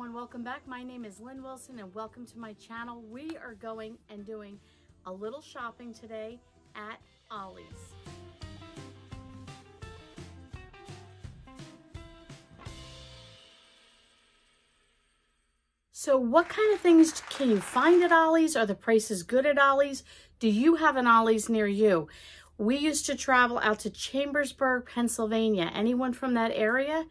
everyone, welcome back. My name is Lynn Wilson and welcome to my channel. We are going and doing a little shopping today at Ollie's. So what kind of things can you find at Ollie's? Are the prices good at Ollie's? Do you have an Ollie's near you? We used to travel out to Chambersburg, Pennsylvania. Anyone from that area?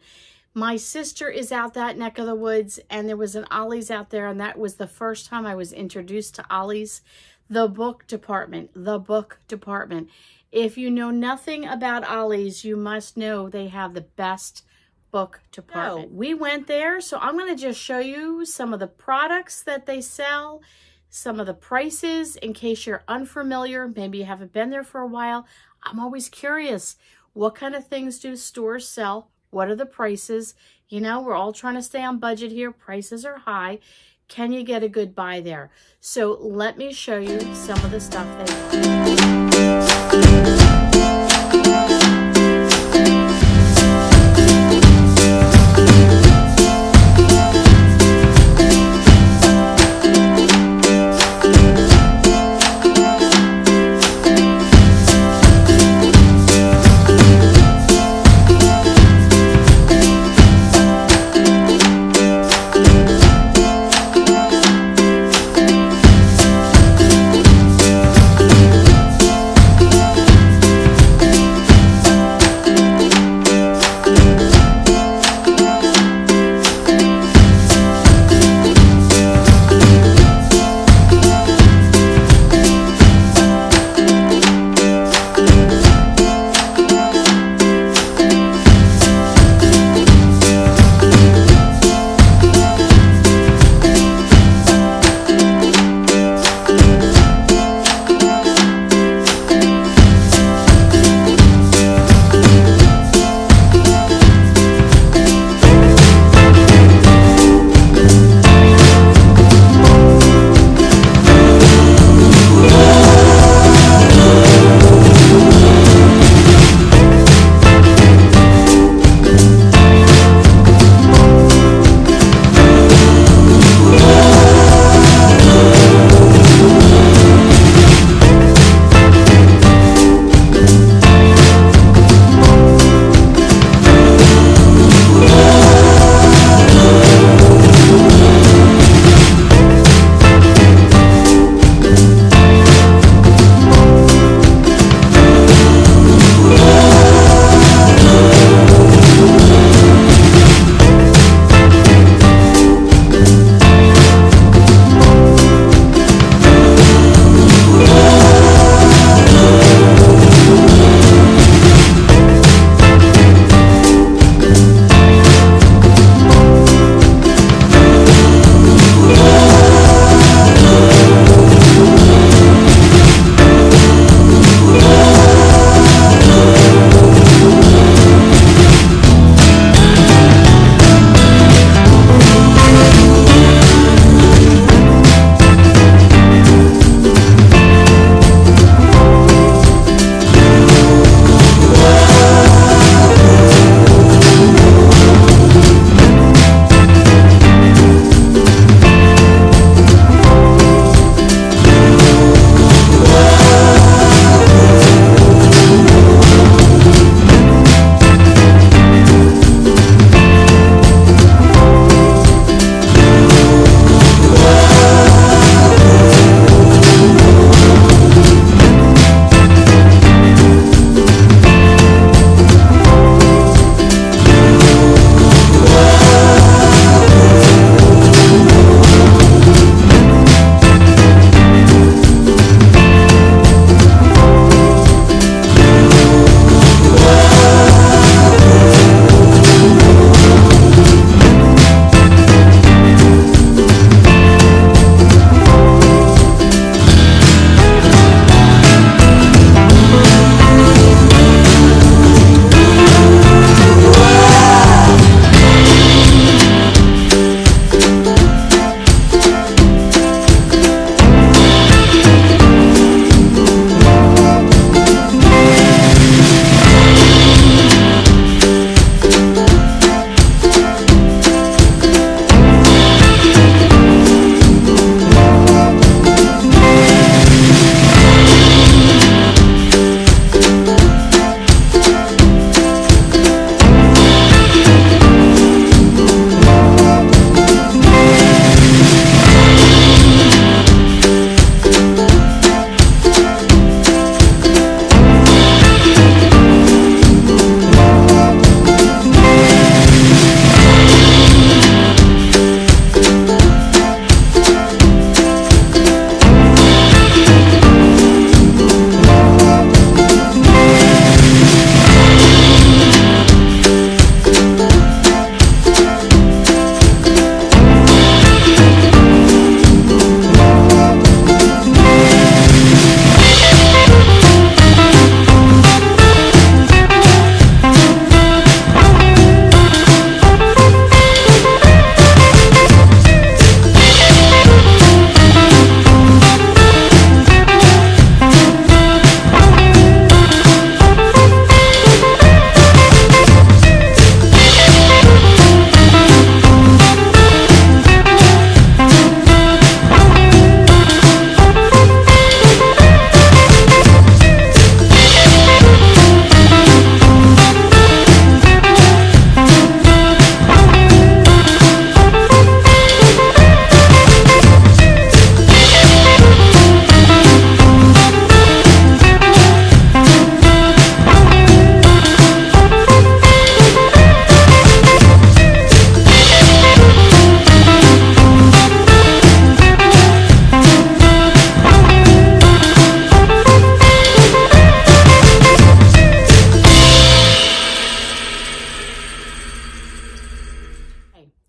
My sister is out that neck of the woods, and there was an Ollie's out there, and that was the first time I was introduced to Ollie's. The book department, the book department. If you know nothing about Ollie's, you must know they have the best book department. So we went there, so I'm going to just show you some of the products that they sell, some of the prices, in case you're unfamiliar, maybe you haven't been there for a while. I'm always curious, what kind of things do stores sell? What are the prices? You know, we're all trying to stay on budget here. Prices are high. Can you get a good buy there? So let me show you some of the stuff they buy.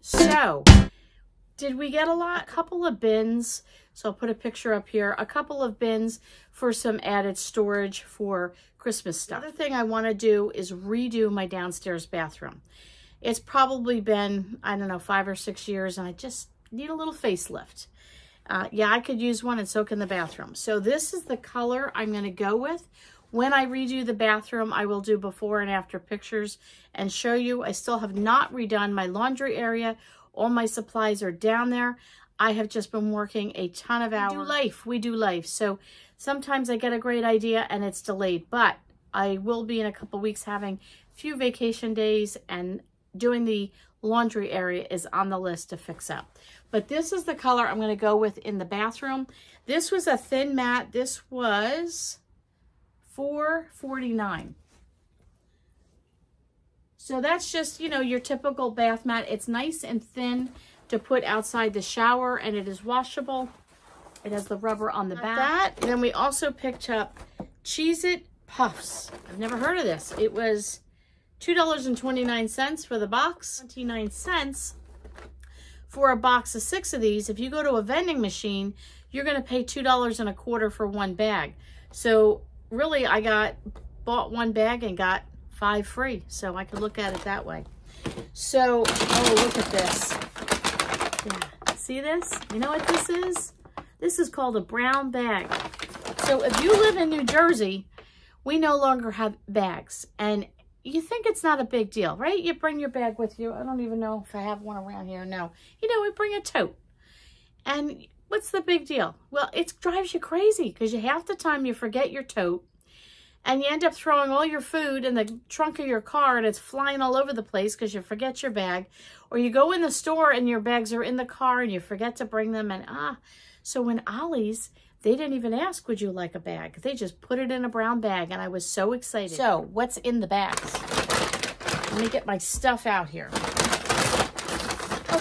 So did we get a lot? A couple of bins. So I'll put a picture up here. A couple of bins for some added storage for Christmas stuff. The other thing I want to do is redo my downstairs bathroom. It's probably been, I don't know, 5 or 6 years, and I just need a little facelift. Yeah, I could use one, and so can the bathroom. So this is the color I'm going to go with. When I redo the bathroom, I will do before and after pictures and show you. I still have not redone my laundry area. All my supplies are down there. I have just been working a ton of hours. We do life. So sometimes I get a great idea and it's delayed, but I will be in a couple weeks having a few vacation days, and doing the laundry area is on the list to fix up. But this is the color I'm going to go with in the bathroom. This was a thin matte. This was $4.49. So that's just, you know, your typical bath mat. It's nice and thin to put outside the shower, and it is washable. It has the rubber on the back. Then we also picked up Cheez-It Puffs. I've never heard of this. It was $2.29 for the box, 29 cents for a box of 6 of these. If you go to a vending machine, you're going to pay $2.25 for one bag. So really, I bought one bag and got 5 free, so I could look at it that way. So, oh, look at this. Yeah. See this? You know what this is? This is called a brown bag. So if you live in New Jersey, we no longer have bags, and you think it's not a big deal, right? You bring your bag with you. I don't even know if I have one around here. No. You know, we bring a tote. And what's the big deal? Well, it drives you crazy because you half the time you forget your tote, and you end up throwing all your food in the trunk of your car, and it's flying all over the place because you forget your bag. Or you go in the store and your bags are in the car and you forget to bring them. And so in Ollie's, they didn't even ask, would you like a bag? They just put it in a brown bag, and I was so excited. So what's in the bags? Let me get my stuff out here.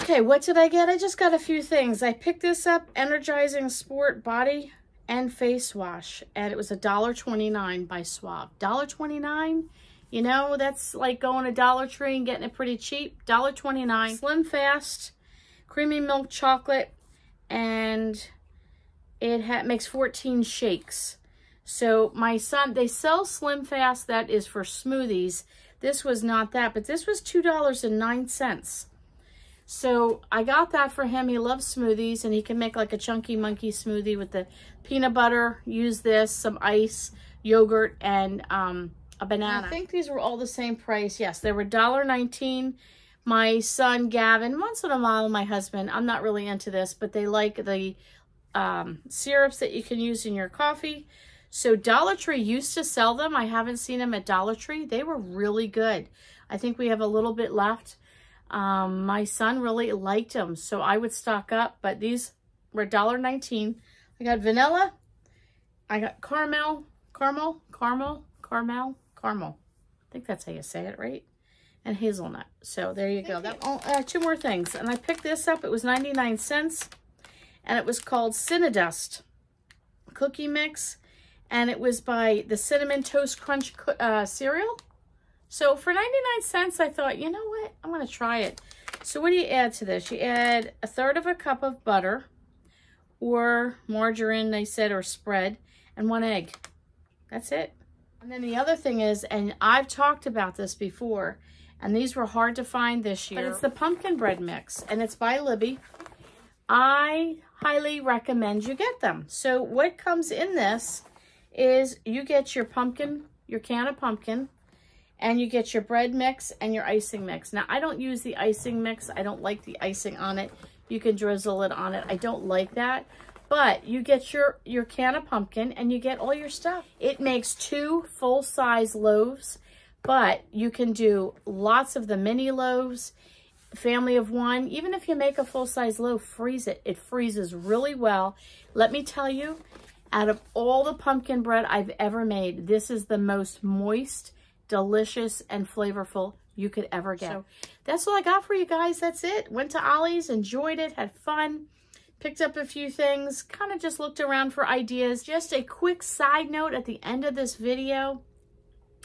Okay, what did I get? I just got a few things. I picked this up, Energizing Sport Body and Face Wash, and it was $1.29 by Suave. $1.29, you know, that's like going to Dollar Tree and getting it pretty cheap. $1.29. Slim Fast, Creamy Milk Chocolate, and it makes 14 shakes. So my son, they sell Slim Fast, that is for smoothies. This was not that, but this was $2.09. So I got that for him. He loves smoothies, and he can make like a Chunky Monkey smoothie with the peanut butter, use this, some ice, yogurt, and a banana. I think these were all the same price. Yes, they were $1.19. My son, Gavin, once in a while, my husband, I'm not really into this, but they like the syrups that you can use in your coffee. So Dollar Tree used to sell them. I haven't seen them at Dollar Tree. They were really good. I think we have a little bit left. My son really liked them, so I would stock up, but these were $1.19. I got vanilla, I got caramel, I think that's how you say it, right? And hazelnut. So there you go. Two more things, and I picked this up. It was 99 cents, and it was called Cinnadust Cookie Mix, and it was by the Cinnamon Toast Crunch cereal. So for 99 cents, I thought, you know what? I'm going to try it. So what do you add to this? You add 1/3 cup of butter or margarine, they said, or spread, and 1 egg. That's it. And then the other thing is, and I've talked about this before, and these were hard to find this year, but it's the pumpkin bread mix, and it's by Libby. I highly recommend you get them. So what comes in this is you get your pumpkin, your can of pumpkin, and you get your bread mix and your icing mix. Now, I don't use the icing mix. I don't like the icing on it. You can drizzle it on it. I don't like that. But you get your can of pumpkin and you get all your stuff. It makes 2 full-size loaves, but you can do lots of the mini loaves, family of 1. Even if you make a full-size loaf, freeze it. It freezes really well. Let me tell you, out of all the pumpkin bread I've ever made, this is the most moist, delicious, and flavorful you could ever get. So that's all I got for you guys. That's it. Went to Ollie's, enjoyed it, had fun, picked up a few things, kind of just looked around for ideas. Just a quick side note at the end of this video.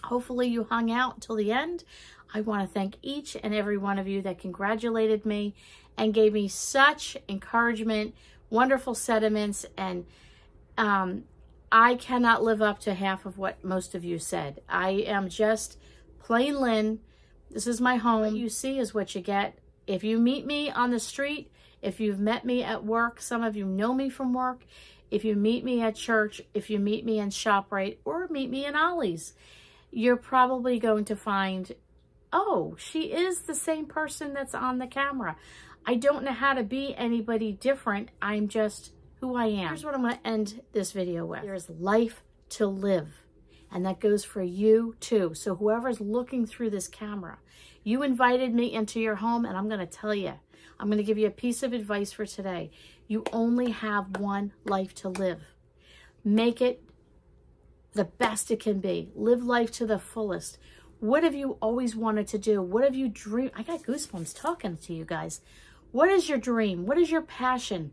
Hopefully you hung out till the end. I want to thank each and every one of you that congratulated me and gave me such encouragement, wonderful sentiments, and I cannot live up to half of what most of you said. I am just plain Lynn. This is my home. What you see is what you get. If you meet me on the street, if you've met me at work, some of you know me from work, if you meet me at church, if you meet me in ShopRite, or meet me in Ollie's, you're probably going to find, oh, she is the same person that's on the camera. I don't know how to be anybody different. I'm just who I am. Here's what I'm going to end this video with. There's life to live, and that goes for you too. So whoever's looking through this camera, you invited me into your home, and I'm going to tell you, I'm going to give you a piece of advice for today. You only have one life to live. Make it the best it can be. Live life to the fullest. What have you always wanted to do? What have you dreamed? I got goosebumps talking to you guys. What is your dream? What is your passion?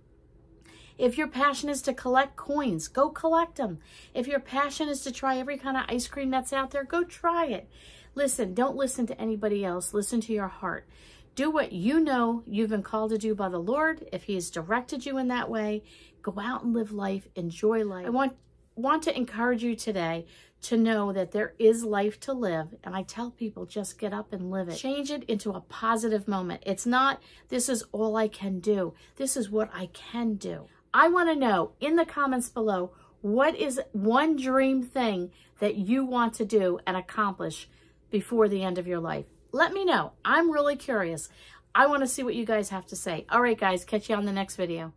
If your passion is to collect coins, go collect them. If your passion is to try every kind of ice cream that's out there, go try it. Listen, don't listen to anybody else. Listen to your heart. Do what you know you've been called to do by the Lord. If he has directed you in that way, go out and live life, enjoy life. I want to encourage you today to know that there is life to live. And I tell people, just get up and live it. Change it into a positive moment. It's not, this is all I can do. This is what I can do. I want to know in the comments below, what is one dream thing that you want to do and accomplish before the end of your life? Let me know. I'm really curious. I want to see what you guys have to say. All right, guys, catch you on the next video.